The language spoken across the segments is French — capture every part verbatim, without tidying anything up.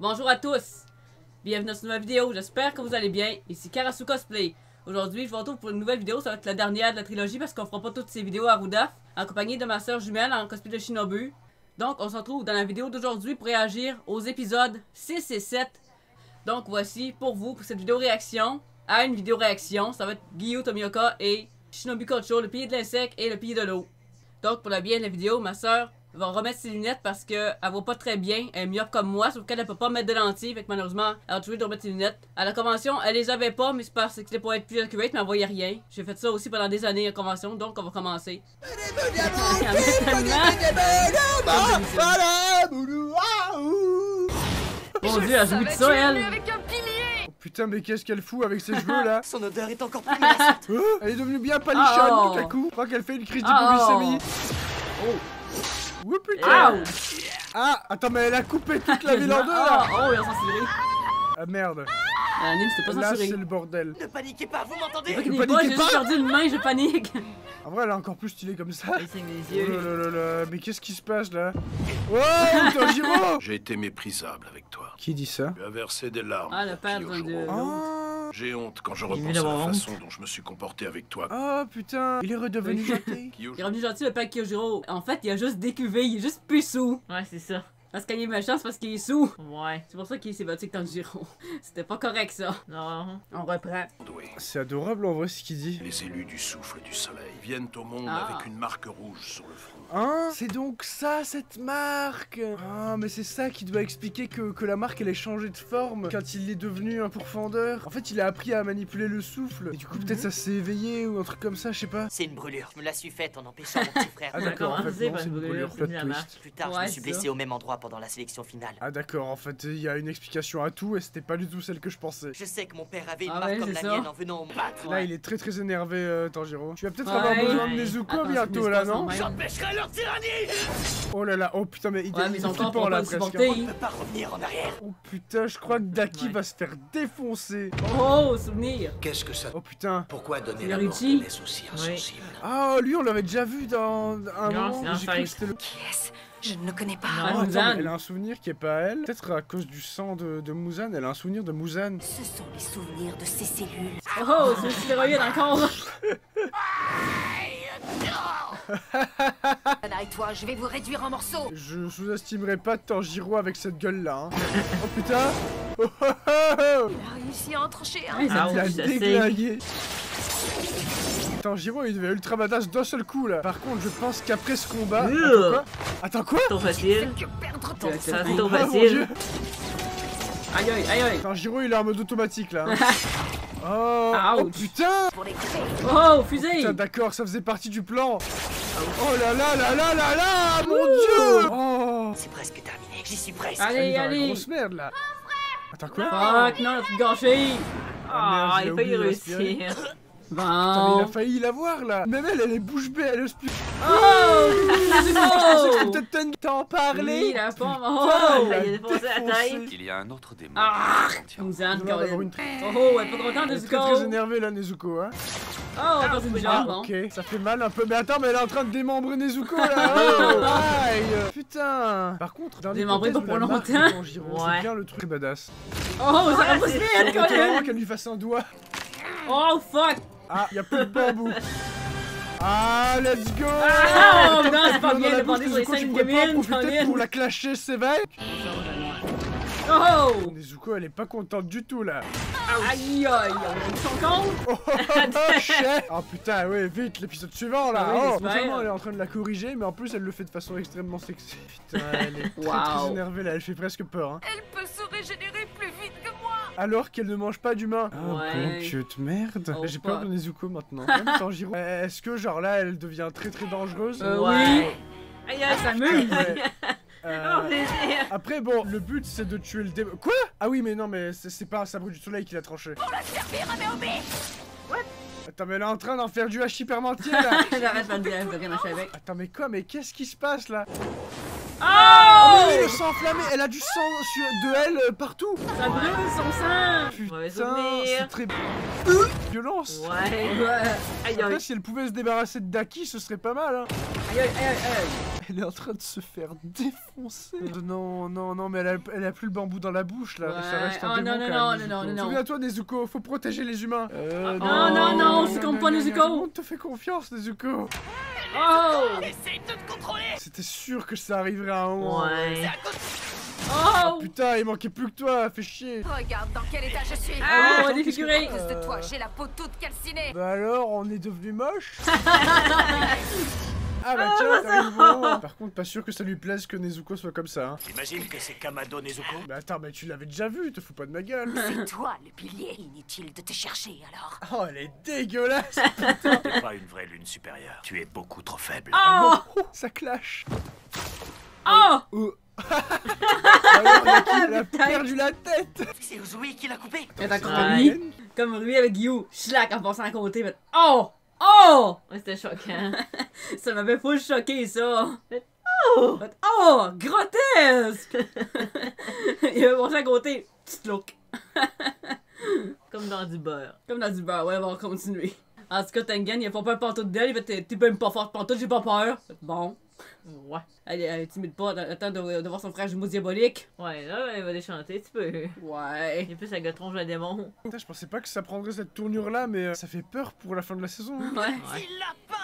Bonjour à tous, bienvenue dans cette nouvelle vidéo, j'espère que vous allez bien, ici Karasu Cosplay. Aujourd'hui je vous retrouve pour une nouvelle vidéo, ça va être la dernière de la trilogie parce qu'on fera pas toutes ces vidéos à ROUDAF, accompagnée de ma soeur jumelle en cosplay de Shinobu. Donc on se retrouve dans la vidéo d'aujourd'hui pour réagir aux épisodes six et sept. Donc voici pour vous, pour cette vidéo réaction, à une vidéo réaction, ça va être Giyu Tomioka et Shinobu Kocho, le pays de l'insecte et le pays de l'eau. Donc pour le bien de la vidéo, ma soeur va remettre ses lunettes parce qu'elle voit pas très bien, elle est myope comme moi, sauf qu'elle ne peut pas mettre de lentilles, fait que malheureusement elle a toujours dû remettre ses lunettes. À la convention, elle les avait pas, mais c'est parce que c'était pour être plus accurate, mais elle voyait rien. J'ai fait ça aussi pendant des années à la convention, donc on va commencer. Mon dieu, elle joue de ça, elle! Putain, mais qu'est-ce qu'elle fout avec ses cheveux là? Son odeur est encore plus menaçante. Oh, elle est devenue bien palichonne oh. tout à coup. Je crois qu'elle fait une crise d'hypoglycémie. Oh! Oui, putain! Ow. Ah! Attends, mais elle a coupé toute la ville en deux là! Oh, oh, elle a censuré! Ah merde! Ah, Nîmes, c'était pas censuré! Là, c'est le bordel! Ne paniquez pas, vous m'entendez? Ne paniquez pas, j'ai juste perdu une main, je panique! En vrai, elle est encore plus stylée comme ça! Elle saigne les yeux! Oh là là là! Mais qu'est-ce qui se passe là? Oh! Tanjiro! J'ai été méprisable avec toi. Qui dit ça? Tu as versé des larmes. Ah, le père de. Oh. J'ai honte quand je repense à la façon dont je me suis comporté avec toi. Oh putain, il est redevenu gentil. Il est redevenu gentil, le père Kyojiro. En fait, il a juste décuvé, il est juste plus sous. Ouais, c'est ça. Parce qu'il est méchant, c'est parce qu'il est sous. Ouais. C'est pour ça qu'il s'est battu avec Tanjiro. C'était pas correct ça. Non. On reprend. C'est adorable en vrai ce qu'il dit. Les élus du souffle du soleil viennent au monde ah. avec une marque rouge sur le front. Hein? C'est donc ça cette marque? Ah mais c'est ça qui doit expliquer que, que la marque elle a changé de forme quand il est devenu un pourfendeur. En fait il a appris à manipuler le souffle. Et du coup mm-hmm. peut-être ça s'est éveillé ou un truc comme ça, je sais pas. C'est une brûlure. Je me la suis faite en empêchant mon petit frère. Ah d'accord, en fait, c'est une brûlure. Plus tard ouais, je me suis blessé au même endroit pendant la sélection finale. Ah d'accord, en fait il y a une explication à tout et c'était pas du tout celle que je pensais. Je sais que mon père avait une ah marque ouais, comme la ça. mienne en venant au battre. Là ouais. il est très très énervé euh, Tanjiro. Tu vas peut-être ouais, avoir ouais, besoin ouais. de Nezuko Attends, bientôt là non? J'empêcherai leur tyrannie. Oh là là, oh putain mais il ouais, est flippant là presque. On peut pas revenir en arrière. Oh putain, je crois que Daki ouais. va se faire défoncer. Oh, oh souvenir. Qu'est-ce que ça? Oh putain. Pourquoi donner la mort de les soucis insensibles? Ah lui on l'avait déjà vu dans un moment. Je ne le connais pas. Non, attends, elle a un souvenir qui est pas elle. Peut-être à cause du sang de, de Muzan, elle a un souvenir de Muzan. Ce sont les souvenirs de ses cellules. Oh, c'est une stéroïde encore. Anna et toi, je vais vous réduire en morceaux. Je sous-estimerai pas Tanjiro avec cette gueule-là. Hein. Oh putain. Oh, oh, oh. Il a réussi à entrancher. Hein. Ah, il a déglingué. Tanjiro il devait ultra badass d'un seul coup là. Par contre je pense qu'après ce combat... Attends quoi? Attends quoi? Ton facile. Ça c'est ton facile. Aïe aïe aïe aïe. Tanjiro il est en mode automatique là. Oh, oh putain. Oh fusée. Oh, putain d'accord ça faisait partie du plan. Oh là là là là là là. Mon dieu oh. C'est presque terminé, j'y suis presque. Allez allez. Grosse merde là. Attends quoi? Fuck non tu gâché. Ah il a failli réussir. Bon. Putain, mais il a failli la voir là. Même elle, elle est bouche bée, elle ose plus. Oh, je sais que t'en parler. Il a pas. Oh, il a défoncé la taille. Il y a un autre démon. Ah, Muzan, quand même. Oh, elle est pas contente Nezuko. Elle est très énervée là, Nezuko. Hein. Oh, dans une jambe. Ok, ça fait mal un peu. Mais attends, mais elle est en train de démembrer Nezuko là. Oh, aïe. Putain. Par contre, dans les démembrer pour longtemps. C'est bien le truc badass. Oh, ça va pousser elle quand même. Qu'elle lui fasse un doigt. Oh fuck. Ah, y'a plus de bambou. Ah, let's go. Ah, non, c'est pas bien de demander sur les cinq gamines, Colin. Pour la clasher, c'est vrai. Oh Nezuko, elle est pas contente du tout, là. Aïe, aïe, on est son compte. Oh, oh, oh, shit. Oh, putain, ouais, vite, l'épisode suivant, là. Oh, non seulement elle est en train de la corriger, mais en plus, elle le fait de façon extrêmement sexy. Putain, elle est très, très énervée, là. Elle fait presque peur, hein. Elle peut se régénérer plus vite que moi. Alors qu'elle ne mange pas d'humain. Ah, ouais. Bon cute, merde. Oh, j'ai peur de Nezuko maintenant. Tanjiro. euh, Est-ce que, genre là, elle devient très très dangereuse? euh, Oui. Aïe, aïe, ça mue. Euh... Oh, après bon, le but c'est de tuer le démon. Quoi? Ah oui mais non mais c'est pas un sabre du soleil qui l'a tranché. Pour le servir à Méobé. What? Attends mais elle est en train d'en faire du hachis parmentier là. J'arrête pas de dire, elle veut rien acheter avec. Attends mais quoi, mais qu'est-ce qui se passe là? Oh, oh mais oui, le sang enflammé, elle a du sang sur, de elle partout. Ça brûle son sein. Putain, c'est très violence. Ouais, ouais. Aïe, aïe. Si elle pouvait se débarrasser de Daki, ce serait pas mal, hein. Aïe, aïe, aïe, aïe. Elle est en train de se faire défoncer. Non, non, non, mais elle a, elle a plus le bambou dans la bouche, là. Ouais. Ça reste un oh, démon, non, non, quand même, non, non, non, non. Souviens-toi, Nezuko, faut protéger les humains. Euh, oh, non, non, non, on se campe pas, Nezuko. Tout le monde te fait confiance, Nezuko. Oh, essaye de te contrôler. C'était sûr que ça arriverait à un moment. Ouais. Oh, oh putain, il manquait plus que toi, fais chier. Regarde dans quel état je suis. Ah, on est défiguré. De toi, j'ai la peau toute calcinée. Bah alors, on est devenu moche. Ah bah tiens, t'arrives bon. Par contre, pas sûr que ça lui plaise que Nezuko soit comme ça, hein. J'imagine que c'est Kamado Nezuko. Mais attends, mais tu l'avais déjà vu, te fous pas de ma gueule. C'est toi le pilier, inutile de te chercher alors. Oh, elle est dégueulasse. T'es pas une vraie lune supérieure, tu es beaucoup trop faible. Oh, oh ça clash. Oh, oh. Alors, Daki, elle a perdu la tête. C'est Uzui qui l'a coupé. Elle a compris, comme Rui avec Giyu, schlac en pensant à côté, mais... Oh oh, c'était choquant. Ça m'avait full choqué, ça. Oh, oh, grotesque. Il y avait mon sang à côté. Petite look. Comme dans du beurre. Comme dans du beurre, ouais, bon, on va continuer. En tout cas, Tengen, il faut pas un pantoute d'elle. Il fait, t'es même pas fort pantoute, j'ai pas peur. Bon. Ouais. Elle est timide pas, attends de, de voir son frère jumeau diabolique. Ouais, là, elle va déchanter, tu peux. Ouais. Et puis, ça gâtronge la démon. Putain, je pensais pas que ça prendrait cette tournure-là, mais euh, ça fait peur pour la fin de la saison. Hein. Ouais. Il l'a pas.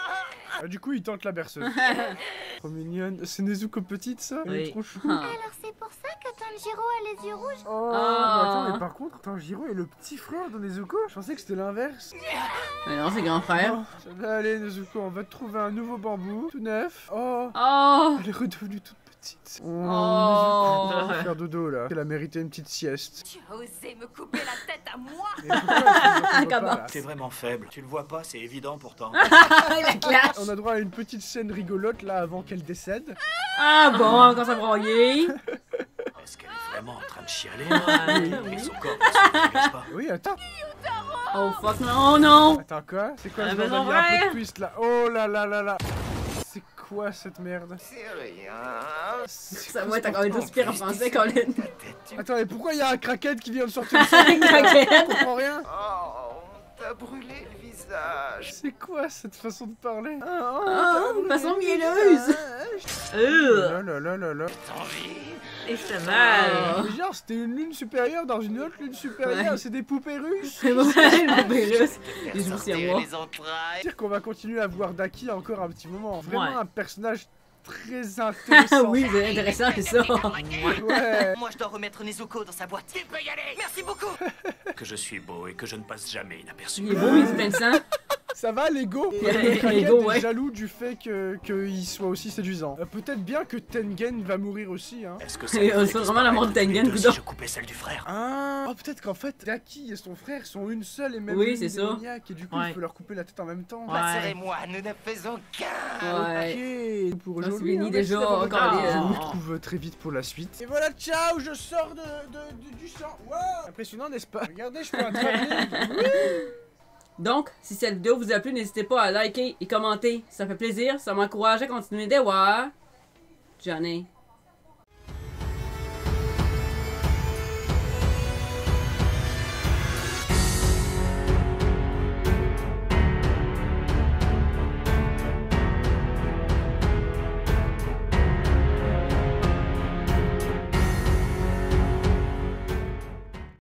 Ah, du coup, il tente la berceuse. Trop mignonne. C'est Nezuko petite, ça? Oui. Elle est trop chou. Ah. Alors, c'est pour ça que Tanjiro a les yeux rouges. Oh, ah. Attends, mais par contre, Tanjiro est le petit frère de Nezuko. Je pensais que c'était l'inverse. Mais non, c'est grand frère. Oh. Allez, Nezuko, on va te trouver un nouveau bambou, tout neuf. Oh. Oh. Elle est redevenue toute petite. Oh, oh. Nezuko, on va faire dodo là. Elle a mérité une petite sieste. Tu as osé me couper la tête à moi. T'es vraiment faible. Tu le vois pas, c'est évident pourtant. La classe. On a droit à une petite scène rigolote là avant qu'elle décède. Ah bon, quand ça broyait. Est-ce qu'elle est vraiment en train de chialer? Mais son corps ne dégage pas. Oui, attends. Oh fuck, non, non. Attends, quoi? C'est quoi? Je vais revenir un peu de twist là. Oh là là là là. C'est quoi cette merde? C'est rien. Ça va être encore une pire en français, Colin. Attends, mais pourquoi il y a un craquette qui vient de sortir de son craquette? Je comprends rien. Oh, on t'a brûlé le visage. C'est quoi cette façon de parler? Oh, une façon mielleuse. Là là là là là. Et ça mal. Mais genre, c'était une lune supérieure dans une autre lune supérieure, ouais. C'est des poupées russes. C'est vrai, les poupées russes. Les anciens. C'est-à-dire qu'on va continuer à voir Daki encore un petit moment. Vraiment ouais. Un personnage très intéressant. Oui, c'est intéressant, c'est ça. Ouais. Moi, je dois remettre Nezuko dans sa boîte. Tu peux y aller. Merci beaucoup. Que je suis beau et que je ne passe jamais inaperçu. Il est beau, il est intéressant. Ça va, l'ego? L'ego est jaloux du fait que qu'il soit aussi séduisant. Euh, Peut-être bien que Tengen va mourir aussi, hein. Est-ce que c'est vraiment la mort de Tengen? Si je coupais celle du frère. Ah, oh, peut-être qu'en fait, Daki et son frère sont une seule et même. Oui, c'est ça. Et du coup, ouais. Il faut leur couper la tête en même temps. Master ouais. Et moi, nous ne faisons qu'un. Ouais. Ok. Pour aujourd'hui, on déjà encore les. Je vous retrouve très vite pour la suite. Et voilà, ciao, je sors de, de, de du sang. Wow. Impressionnant, n'est-ce pas? Regardez, je peux un travelling. Donc, si cette vidéo vous a plu, n'hésitez pas à liker et commenter. Ça fait plaisir, ça m'encourage à continuer de voir. Johnny.